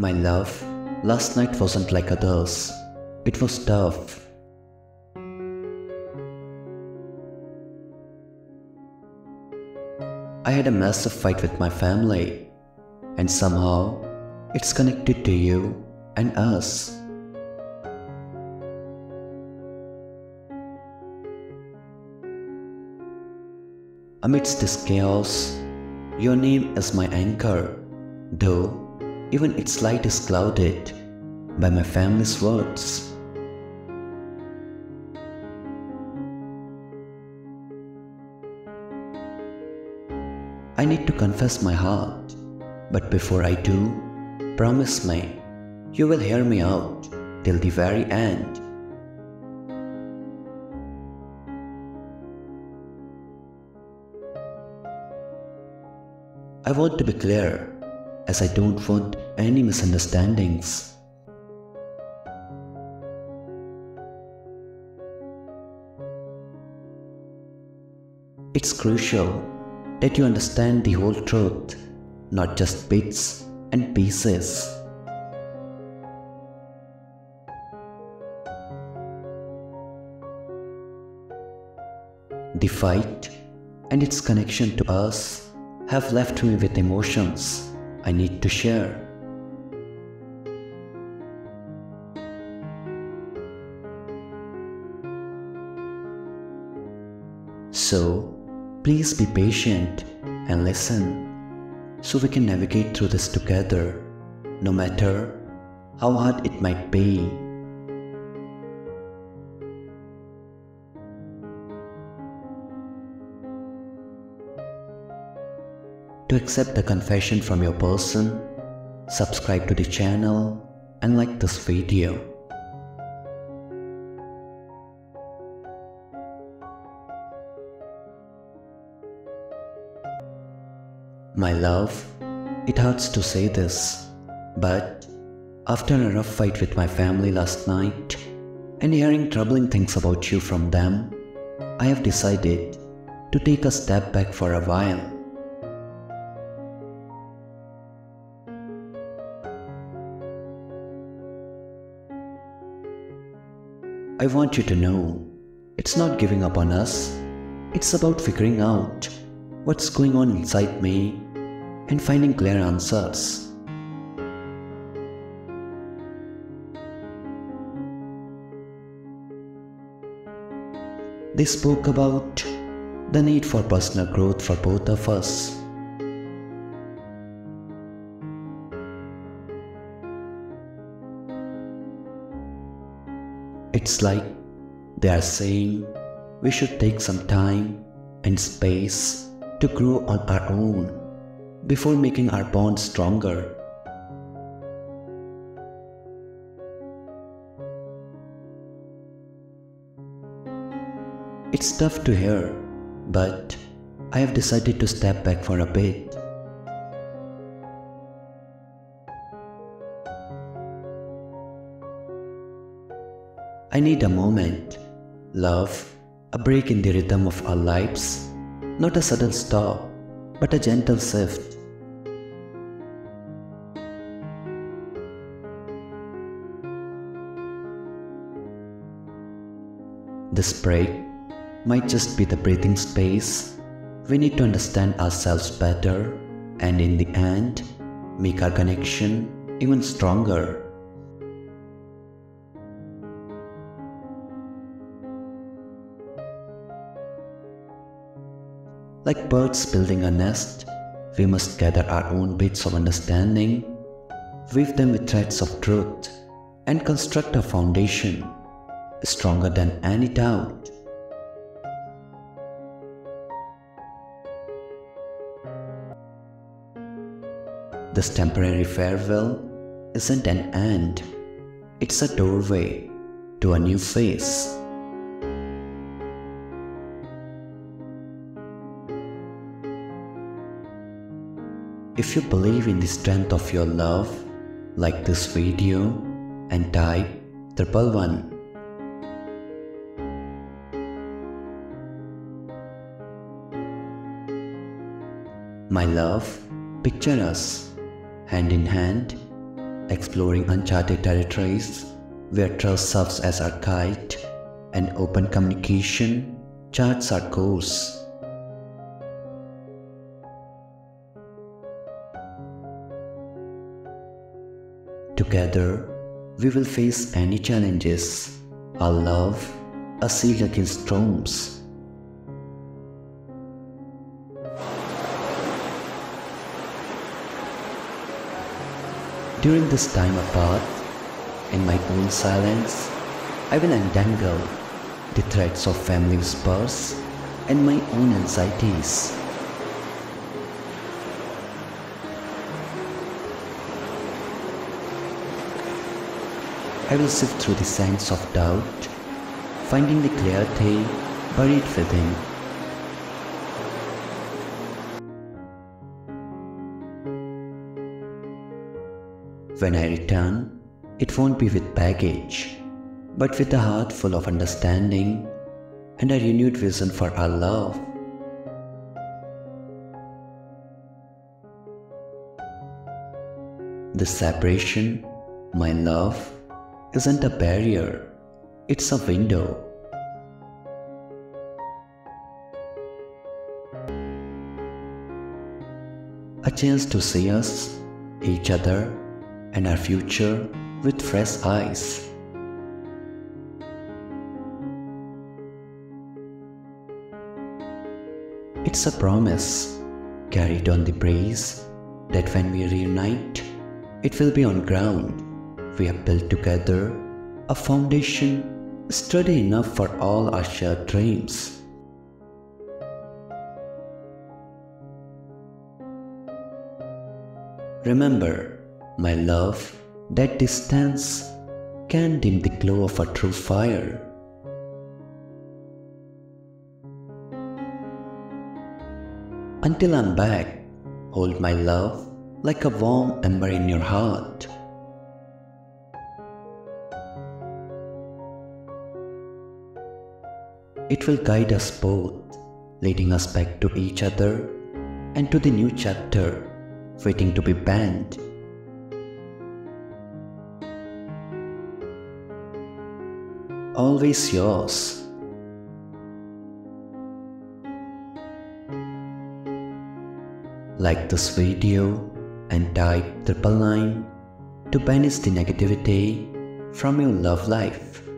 My love, last night wasn't like others. It was tough. I had a massive fight with my family, and somehow it's connected to you and us. Amidst this chaos, your name is my anchor, though even its light is clouded by my family's words. I need to confess my heart, but before I do, promise me you will hear me out till the very end. I want to be clear, as I don't want any misunderstandings. It's crucial that you understand the whole truth, not just bits and pieces. The fight and its connection to us have left me with emotions I need to share. So, please be patient and listen, so we can navigate through this together, no matter how hard it might be. To accept the confession from your person, subscribe to the channel and like this video. My love, it hurts to say this, but after a rough fight with my family last night and hearing troubling things about you from them, I have decided to take a step back for a while. I want you to know, it's not giving up on us, it's about figuring out what's going on inside me and finding clear answers. They spoke about the need for personal growth for both of us. It's like they are saying we should take some time and space to grow on our own before making our bond stronger. It's tough to hear, but I have decided to step back for a bit. I need a moment, love, a break in the rhythm of our lives, not a sudden stop, but a gentle shift. This break might just be the breathing space we need to understand ourselves better and in the end, make our connection even stronger. Like birds building a nest, we must gather our own bits of understanding, weave them with threads of truth, and construct a foundation stronger than any doubt. This temporary farewell isn't an end, it's a doorway to a new phase. If you believe in the strength of your love, like this video and type 111. My love, picture us, hand in hand, exploring uncharted territories where trust serves as our guide and open communication charts our course. Together, we will face any challenges, our love, a seal against storms. During this time apart, in my own silence, I will untangle the threads of family whispers and my own anxieties. I will sift through the sands of doubt, finding the clarity buried within. When I return, it won't be with baggage, but with a heart full of understanding and a renewed vision for our love. This separation, my love, isn't a barrier, it's a window. A chance to see us, each other, and our future with fresh eyes. It's a promise, carried on the breeze, that when we reunite, it will be on ground we have built together, a foundation sturdy enough for all our shared dreams. Remember, my love, that distance can dim the glow of a true fire. Until I'm back, hold my love like a warm ember in your heart. It will guide us both, leading us back to each other and to the new chapter waiting to be penned. Always yours, like this video and type #999 to banish the negativity from your love life.